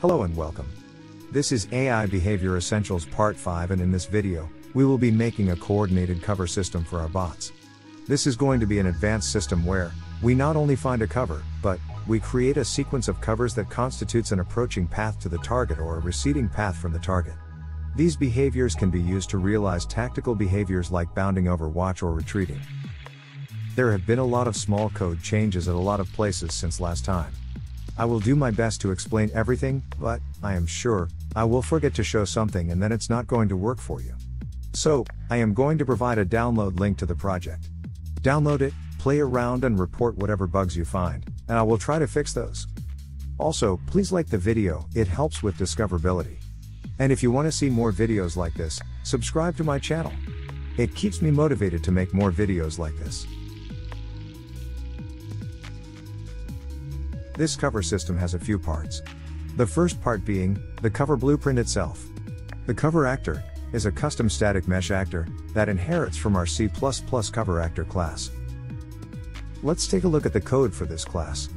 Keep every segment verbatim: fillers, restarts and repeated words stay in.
Hello and welcome. This is A I Behavior Essentials Part five, and in this video, we will be making a coordinated cover system for our bots. This is going to be an advanced system where we not only find a cover, but we create a sequence of covers that constitutes an approaching path to the target or a receding path from the target. These behaviors can be used to realize tactical behaviors like bounding over watch or retreating. There have been a lot of small code changes at a lot of places since last time. I will do my best to explain everything, but I am sure I will forget to show something and then it's not going to work for you. So, I am going to provide a download link to the project. Download it, play around and report whatever bugs you find, and I will try to fix those. Also, please like the video, it helps with discoverability. And if you want to see more videos like this, subscribe to my channel. It keeps me motivated to make more videos like this. This cover system has a few parts. The first part being the cover blueprint itself. The cover actor is a custom static mesh actor that inherits from our C plus plus cover actor class. Let's take a look at the code for this class.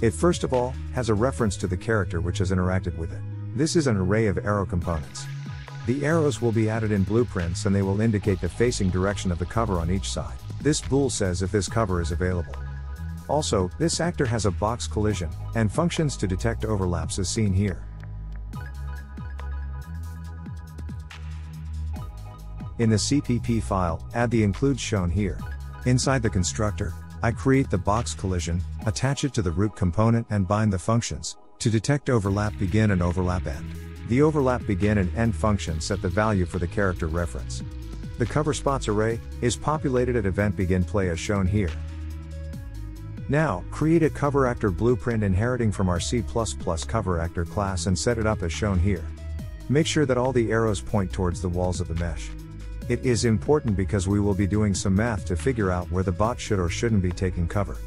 It first of all has a reference to the character which has interacted with it. This is an array of arrow components. The arrows will be added in blueprints and they will indicate the facing direction of the cover on each side. This bool says if this cover is available. Also, this actor has a box collision, and functions to detect overlaps as seen here. In the C P P file, add the includes shown here. Inside the constructor, I create the box collision, attach it to the root component and bind the functions, to detect overlap begin and overlap end. The overlap begin and end function set the value for the character reference. The cover spots array is populated at event begin play as shown here. Now, create a cover actor blueprint inheriting from our C plus plus cover actor class and set it up as shown here. Make sure that all the arrows point towards the walls of the mesh. It is important because we will be doing some math to figure out where the bot should or shouldn't be taking cover.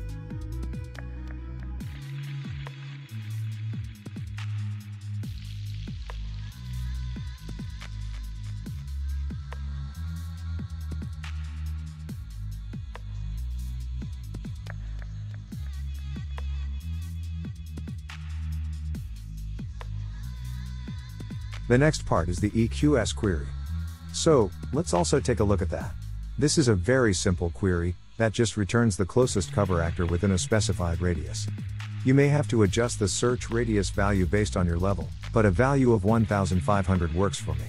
The next part is the E Q S query. So, let's also take a look at that. This is a very simple query that just returns the closest cover actor within a specified radius. You may have to adjust the search radius value based on your level, but a value of one thousand five hundred works for me.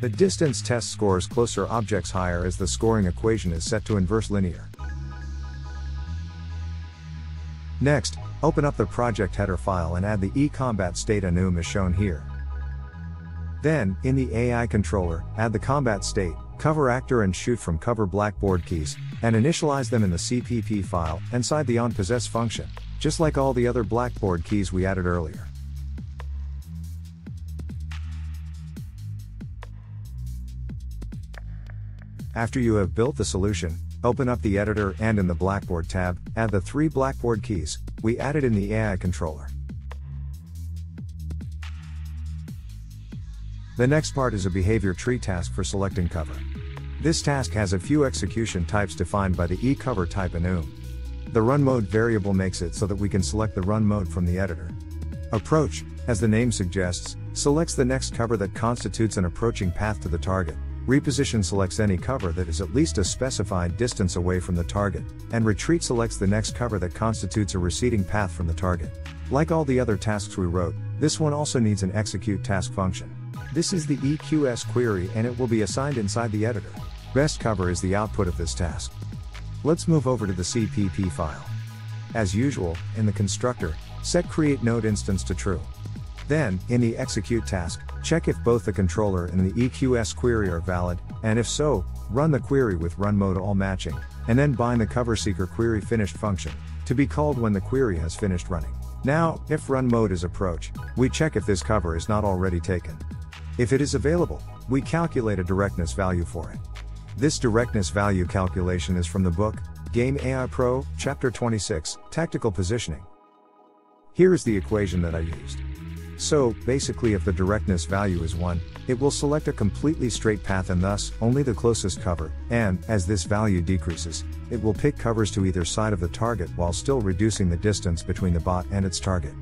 The distance test scores closer objects higher as the scoring equation is set to inverse linear. Next, open up the project header file and add the ECombatState enum as shown here. Then, in the A I controller, add the combat state, cover actor and shoot from cover blackboard keys, and initialize them in the C P P file, inside the onPossess function, just like all the other blackboard keys we added earlier. After you have built the solution, open up the editor and in the blackboard tab, add the three blackboard keys we added in the A I controller. The next part is a behavior tree task for selecting cover. This task has a few execution types defined by the eCover type enum. The run mode variable makes it so that we can select the run mode from the editor. Approach, as the name suggests, selects the next cover that constitutes an approaching path to the target. Reposition selects any cover that is at least a specified distance away from the target, and retreat selects the next cover that constitutes a receding path from the target. Like all the other tasks we wrote, this one also needs an execute task function. This is the E Q S query and it will be assigned inside the editor. Best cover is the output of this task. Let's move over to the C P P file. As usual, in the constructor, set create node instance to true. Then, in the execute task, check if both the controller and the E Q S query are valid, and if so, run the query with run mode all matching, and then bind the cover seeker query finished function, to be called when the query has finished running. Now, if run mode is approach, we check if this cover is not already taken. If it is available, we calculate a directness value for it. This directness value calculation is from the book, Game A I Pro, Chapter twenty-six, Tactical Positioning. Here is the equation that I used. So, basically if the directness value is one, it will select a completely straight path and thus, only the closest cover, and, as this value decreases, it will pick covers to either side of the target while still reducing the distance between the bot and its target.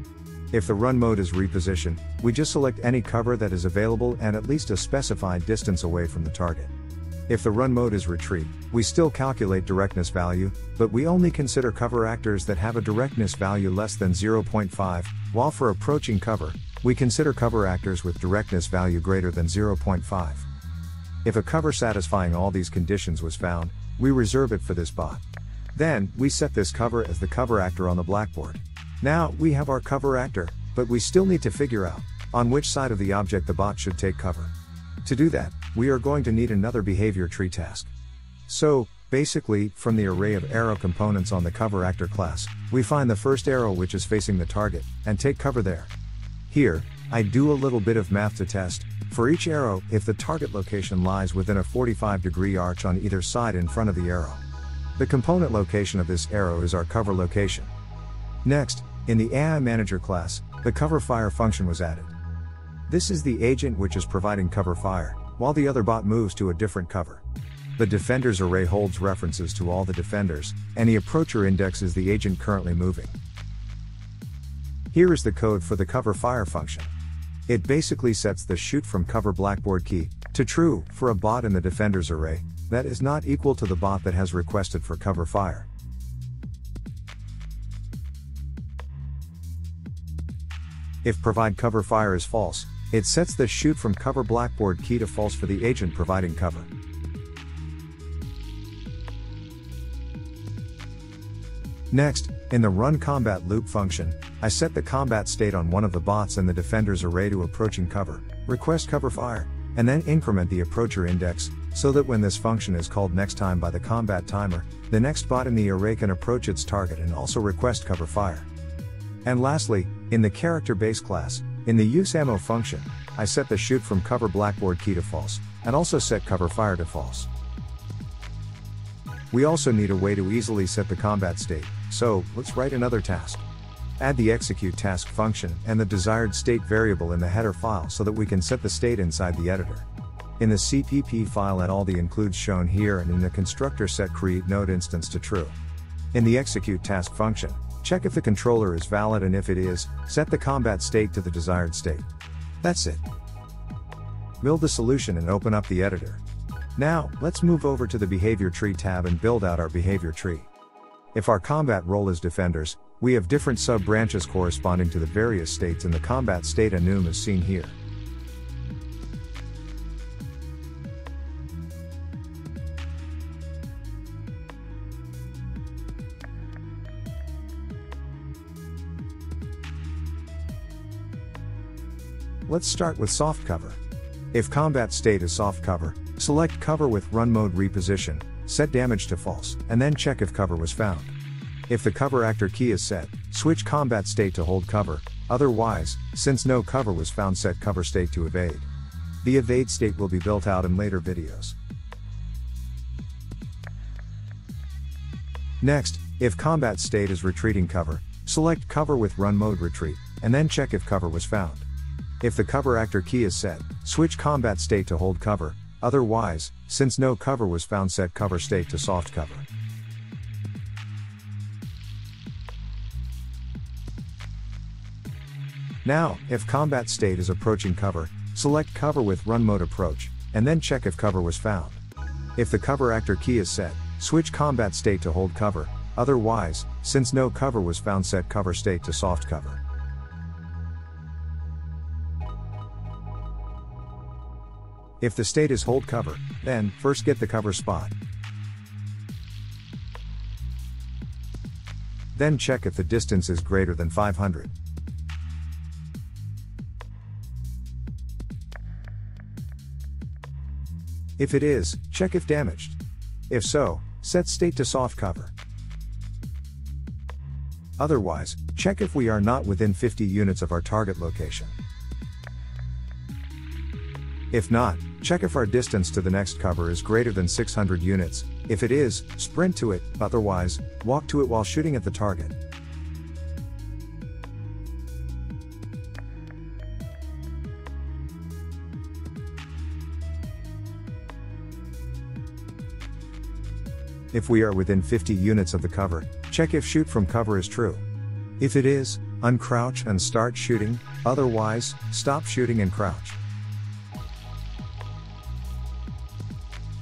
If the run mode is reposition, we just select any cover that is available and at least a specified distance away from the target. If the run mode is retreat, we still calculate directness value, but we only consider cover actors that have a directness value less than zero point five, while for approaching cover, we consider cover actors with directness value greater than zero point five. If a cover satisfying all these conditions was found, we reserve it for this bot. Then, we set this cover as the cover actor on the blackboard. Now, we have our cover actor, but we still need to figure out on which side of the object the bot should take cover. To do that, we are going to need another behavior tree task. So, basically, from the array of arrow components on the cover actor class, we find the first arrow which is facing the target, and take cover there. Here, I do a little bit of math to test, for each arrow, if the target location lies within a forty-five degree arch on either side in front of the arrow. The component location of this arrow is our cover location. Next, in the A I Manager class, the cover fire function was added. This is the agent which is providing cover fire, while the other bot moves to a different cover. The defenders array holds references to all the defenders, and the approacher index is the agent currently moving. Here is the code for the cover fire function. It basically sets the shoot from cover blackboard key to true for a bot in the defenders array that is not equal to the bot that has requested for cover fire. If provide cover fire is false, it sets the shoot from cover blackboard key to false for the agent providing cover. Next, in the run combat loop function, I set the combat state on one of the bots in the defenders array to approaching cover, request cover fire, and then increment the approacher index, so that when this function is called next time by the combat timer, the next bot in the array can approach its target and also request cover fire. And lastly, in the character base class, in the use ammo function, I set the shoot from cover blackboard key to false, and also set cover fire to false. We also need a way to easily set the combat state, so let's write another task. Add the execute task function and the desired state variable in the header file so that we can set the state inside the editor. In the C P P file add all the includes shown here and in the constructor set create node instance to true. In the execute task function, check if the controller is valid and if it is, set the combat state to the desired state. That's it. Build the solution and open up the editor. Now, let's move over to the behavior tree tab and build out our behavior tree. If our combat role is defenders, we have different sub-branches corresponding to the various states and the combat state enum is seen here. Let's start with soft cover. If combat state is soft cover, select cover with run mode reposition, set damage to false, and then check if cover was found. If the cover actor key is set, switch combat state to hold cover, otherwise, since no cover was found, set cover state to evade. The evade state will be built out in later videos. Next, if combat state is retreating cover, select cover with run mode retreat, and then check if cover was found. If the cover actor key is set, switch combat state to hold cover, otherwise, since no cover was found, set cover state to soft cover. Now, if combat state is approaching cover, select cover with run mode approach, and then check if cover was found. If the cover actor key is set, switch combat state to hold cover, otherwise, since no cover was found, set cover state to soft cover. If the state is hold cover, then, first get the cover spot. Then check if the distance is greater than five hundred. If it is, check if damaged. If so, set state to soft cover. Otherwise, check if we are not within fifty units of our target location. If not, check if our distance to the next cover is greater than six hundred units, if it is, sprint to it, otherwise, walk to it while shooting at the target. If we are within fifty units of the cover, check if shoot from cover is true. If it is, uncrouch and start shooting, otherwise, stop shooting and crouch.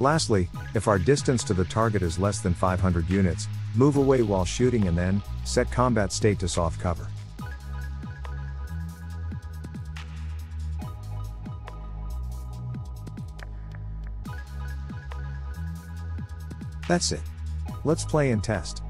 Lastly, if our distance to the target is less than five hundred units, move away while shooting and then, set combat state to soft cover. That's it. Let's play and test.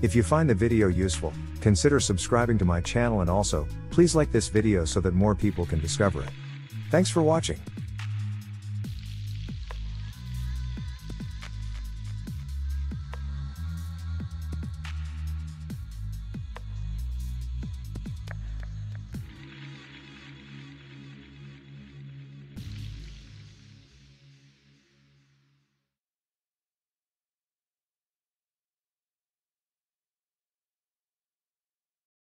If you find the video useful, consider subscribing to my channel and also, please like this video so that more people can discover it. Thanks for watching.